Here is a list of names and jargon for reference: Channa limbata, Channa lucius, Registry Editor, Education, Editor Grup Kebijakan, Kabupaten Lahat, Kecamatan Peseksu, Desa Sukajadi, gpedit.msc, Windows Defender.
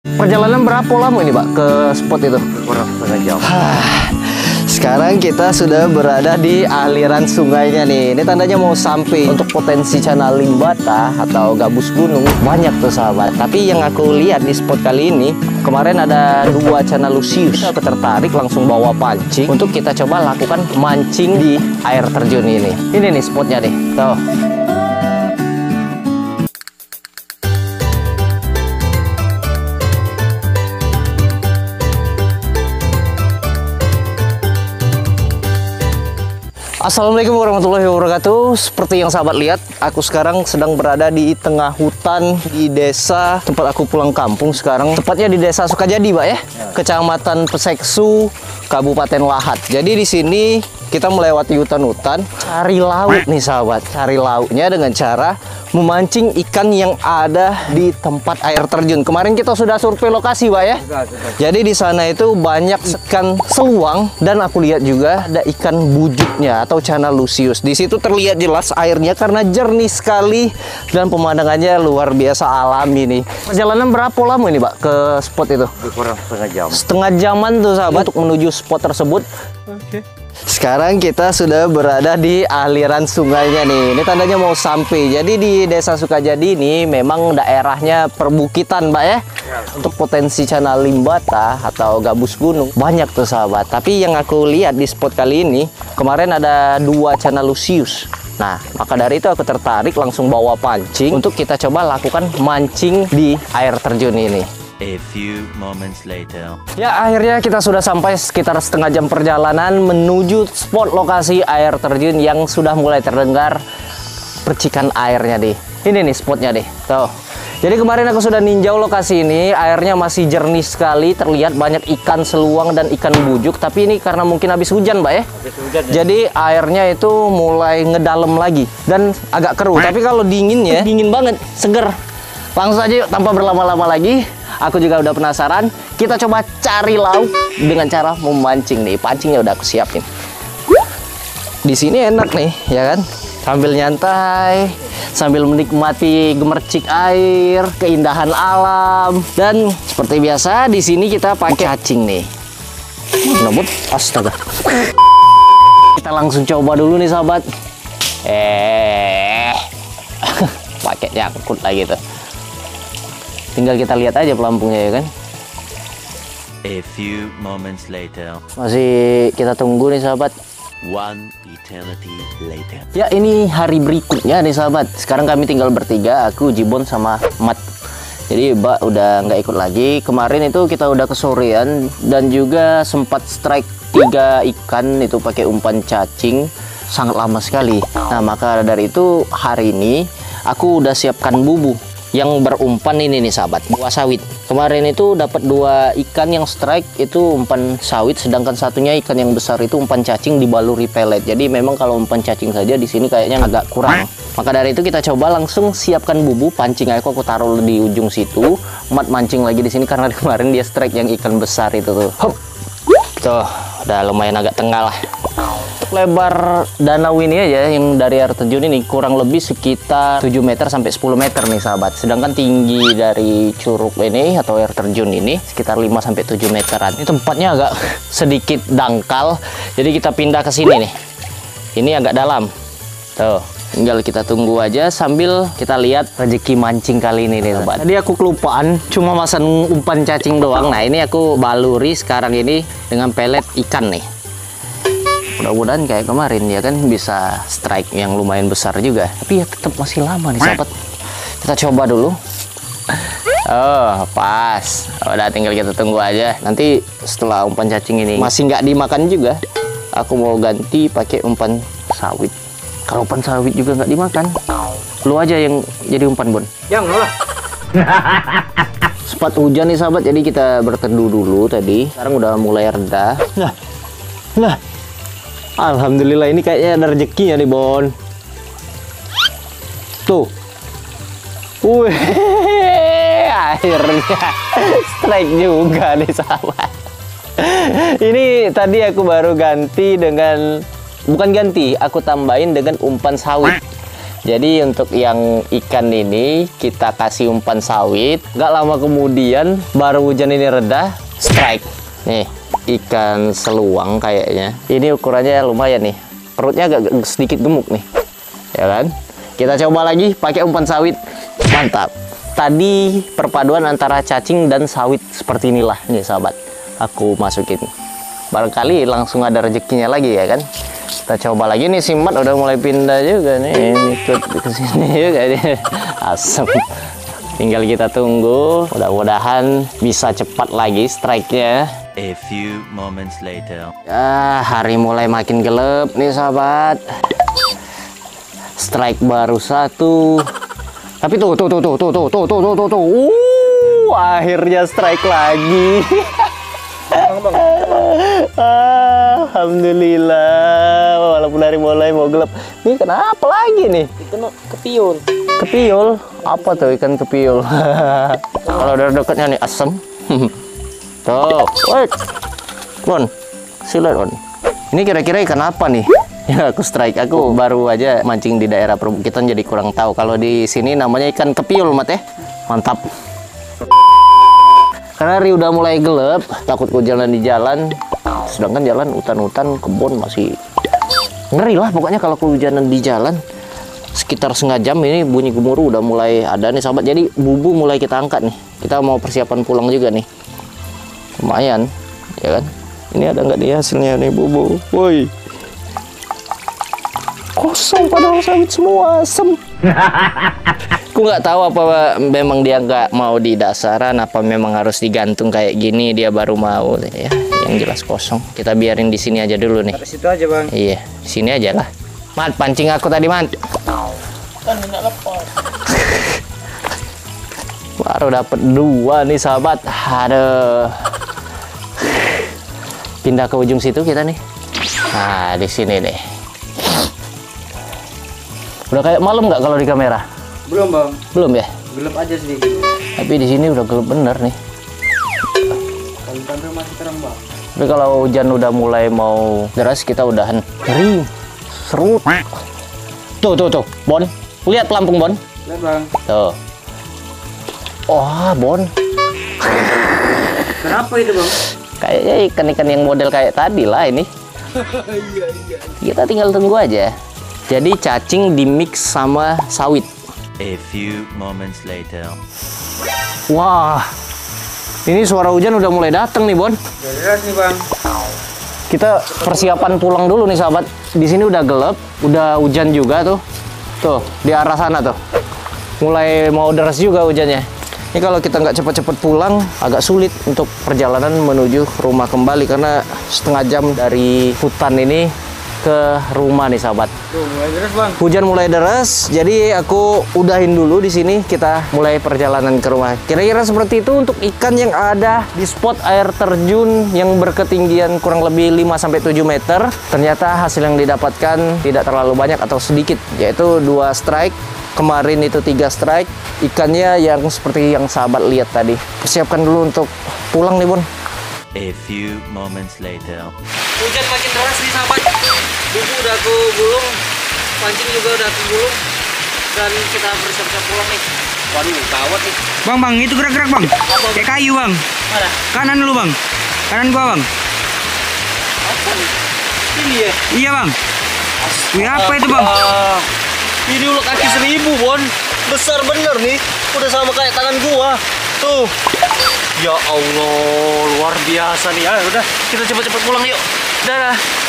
Perjalanan berapa lama ini Pak ke spot itu? Kurang setengah jam. Sekarang kita sudah berada di aliran sungainya nih. Ini tandanya mau sampai. Untuk potensi Channa limbata atau gabus gunung banyak tuh sahabat. Tapi yang aku lihat di spot kali ini, kemarin ada 2 Channa lucius. Aku tertarik langsung bawa pancing untuk kita coba lakukan mancing di air terjun ini. Ini nih spotnya nih. Tuh. Assalamualaikum warahmatullahi wabarakatuh. Seperti yang sahabat lihat, aku sekarang sedang berada di tengah hutan di desa tempat aku pulang kampung sekarang. Tepatnya di Desa Sukajadi, Pak ya. Kecamatan Peseksu, Kabupaten Lahat. Jadi di sini kita melewati hutan-hutan, cari laut nih sahabat. Cari lautnya dengan cara memancing ikan yang ada di tempat air terjun. Kemarin kita sudah survei lokasi, Pak ya. Jadi di sana itu banyak ikan seluang dan aku lihat juga ada ikan bujuknya atau Channa lucius. Di situ terlihat jelas airnya karena jernih sekali dan pemandangannya luar biasa alami nih. Perjalanan berapa lama ini Pak ke spot itu? Kurang setengah jam. Setengah jaman tuh sahabat untuk menuju spot tersebut. Oke. Sekarang kita sudah berada di aliran sungainya nih. Ini tandanya mau sampai. Jadi di Desa Sukajadi ini memang daerahnya perbukitan Pak ya. Untuk potensi Channa limbata atau gabus gunung banyak tuh sahabat. Tapi yang aku lihat di spot kali ini, kemarin ada 2 Channa lucius. Nah, maka dari itu aku tertarik langsung bawa pancing untuk kita coba lakukan mancing di air terjun ini. A few moments later. Ya, akhirnya kita sudah sampai sekitar setengah jam perjalanan menuju spot lokasi air terjun yang sudah mulai terdengar percikan airnya deh. Ini nih spotnya deh. Tuh. Jadi kemarin aku sudah ninjau lokasi ini, airnya masih jernih sekali, terlihat banyak ikan seluang dan ikan bujuk. Tapi ini karena mungkin habis hujan, Pak ya? Habis hujan, ya. Jadi airnya itu mulai ngedalem lagi dan agak keruh. Tapi kalau dingin ya, dingin banget, seger. Langsung aja yuk, tanpa berlama-lama lagi. Aku juga udah penasaran, kita coba cari lauk dengan cara memancing nih. Pancingnya udah aku siapin. Di sini enak nih, ya kan? Sambil nyantai, sambil menikmati gemercik air, keindahan alam. Dan seperti biasa, di sini kita pakai cacing nih. Ngebut, astaga. Kita langsung coba dulu nih, sahabat. Pakai nyangkut lagi tuh. Tinggal kita lihat aja pelampungnya ya kan. A few moments later. Masih kita tunggu nih sahabat. One eternity later. Ya ini hari berikutnya nih sahabat. Sekarang kami tinggal bertiga, aku, Jibon sama Mat. Jadi Mbak udah nggak ikut lagi. Kemarin itu kita udah kesorean dan juga sempat strike 3 ikan itu pakai umpan cacing. Sangat lama sekali. Nah maka dari itu hari ini aku udah siapkan bubu yang berumpan ini nih sahabat, buah sawit. Kemarin itu dapat 2 ikan yang strike itu umpan sawit, sedangkan satunya ikan yang besar itu umpan cacing dibaluri pelet. Jadi memang kalau umpan cacing saja di sini kayaknya agak kurang. Maka dari itu kita coba langsung siapkan bubu, pancing aku taruh di ujung situ. Mat mancing lagi di sini karena kemarin dia strike yang ikan besar itu tuh. Hop. Tuh, udah lumayan agak tengah lah. Lebar danau ini aja yang dari air terjun ini kurang lebih sekitar 7 meter sampai 10 meter nih sahabat. Sedangkan tinggi dari curug ini atau air terjun ini sekitar 5 sampai 7 meteran. Ini tempatnya agak sedikit dangkal. Jadi kita pindah ke sini nih. Ini agak dalam. Tuh, tinggal kita tunggu aja sambil kita lihat rezeki mancing kali ini nih sahabat. Tadi aku kelupaan cuma masang umpan cacing doang. Nah, ini aku baluri sekarang ini dengan pelet ikan nih. Mudah-mudahan kayak kemarin ya kan bisa strike yang lumayan besar juga. Tapi ya tetap masih lama nih sahabat. Kita coba dulu. Oh pas. Udah tinggal kita tunggu aja. Nanti setelah umpan cacing ini masih nggak dimakan juga, aku mau ganti pakai umpan sawit. Kalau umpan sawit juga nggak dimakan, lu aja yang jadi umpan Bon. Jangan lah. Sempat hujan nih sahabat. Jadi kita berteduh dulu tadi. Sekarang udah mulai reda. Nah. Alhamdulillah ini kayaknya ada rezekinya nih Bon. Tuh. Wih, akhirnya strike juga nih sahabat. Ini tadi aku baru ganti dengan, bukan ganti, aku tambahin dengan umpan sawit. Jadi untuk yang ikan ini kita kasih umpan sawit. Gak lama kemudian baru hujan ini reda, strike. Nih, ikan seluang kayaknya. Ini ukurannya lumayan nih. Perutnya agak sedikit gemuk nih. Ya kan? Kita coba lagi pakai umpan sawit. Mantap. Tadi perpaduan antara cacing dan sawit seperti inilah nih sahabat. Aku masukin. Barangkali langsung ada rezekinya lagi ya kan? Kita coba lagi nih, Simat udah mulai pindah juga nih, ikut ke sini juga nih. Asem. Tinggal kita tunggu, mudah-mudahan bisa cepat lagi strike-nya. A few moments later. Ah, hari mulai makin gelap nih sahabat. Strike baru satu. Tapi tuh. Akhirnya strike lagi. Bang. Alhamdulillah, walaupun dari mulai mau gelap. Ini kenapa lagi nih? Ikan kepiul. Kepiul? Apa tuh ikan kepiul? Kalau dari dekatnya nih asem. Tuh, wait. Bon, silat on. Ini kira-kira ikan apa nih? Ya, aku strike. Aku baru aja mancing di daerah perbukitan jadi kurang tahu. Kalau di sini namanya ikan kepiul, Mat ya. Mantap. Karena hari udah mulai gelap, takut jalan di jalan, sedangkan jalan hutan-hutan kebun masih ngeri lah pokoknya kalau kehujanan di jalan. Sekitar setengah jam ini bunyi gemuruh udah mulai ada nih sahabat, jadi bubu mulai kita angkat nih. Kita mau persiapan pulang juga nih, lumayan ya kan. Ini ada nggak nih hasilnya nih bubu? Woi, kosong padahal sawit semua, asem. Aku nggak tahu apa memang dia nggak mau di dasaran, apa memang harus digantung kayak gini dia baru mau ya. Yang jelas kosong. Kita biarin di sini aja dulu nih. Di situ aja bang. Iya, di sini aja lah. Mat, pancing aku tadi Mat. Kan nggak lepas. Baru dapat dua nih sahabat. Aduh. Pindah ke ujung situ kita nih. Nah di sini nih. Udah kayak malam nggak kalau di kamera? Belum bang. Belum ya? Gelap aja sedikit. Tapi di sini udah gelap bener nih. Kalau masih terang bang. Tapi kalau hujan udah mulai mau deras kita udahan. Kering, serut. Tuh. Bon, lihat pelampung Bon. Lihat bang. Tuh. Wah Bon. Kenapa itu bang? Kayaknya ikan-ikan yang model kayak tadi lah ini. Iya. Kita tinggal tunggu aja. Jadi cacing di mix sama sawit. A few moments later. Wah, ini suara hujan udah mulai datang nih Bon. Deras nih bang. Kita persiapan pulang dulu nih sahabat. Di sini udah gelap, udah hujan juga tuh. Tuh di arah sana tuh. Mulai mau deras juga hujannya. Ini kalau kita nggak cepat-cepat pulang, agak sulit untuk perjalanan menuju rumah kembali karena setengah jam dari hutan ini ke rumah nih sahabat. Tuh, mulai deras, bang. Hujan mulai deras, jadi aku udahin dulu di sini. Kita mulai perjalanan ke rumah. Kira-kira seperti itu untuk ikan yang ada di spot air terjun yang berketinggian kurang lebih 5-7 meter. Ternyata hasil yang didapatkan tidak terlalu banyak atau sedikit, yaitu 2 strike. Kemarin itu 3 strike. Ikannya yang seperti yang sahabat lihat tadi. Persiapkan dulu untuk pulang nih Bun. A few moments later. Hujan makin deras nih sahabat. Buku udah aku gulung, pancing juga udah aku gulung, dan kita bersiap-siap pulang nih. Waduh, gawat nih. Bang, itu gerak-gerak bang. Kayak kayu bang. Mana? Kanan lu bang. Kanan gua bang. Apa nih? Ini ya? Iya bang. Wih, apa itu bang? Ini ulet kaki 1000 Bon. Besar bener nih. Udah sama kayak tangan gua. Tuh. Ya Allah, luar biasa nih. Udah, kita cepat-cepat pulang yuk. Dadah.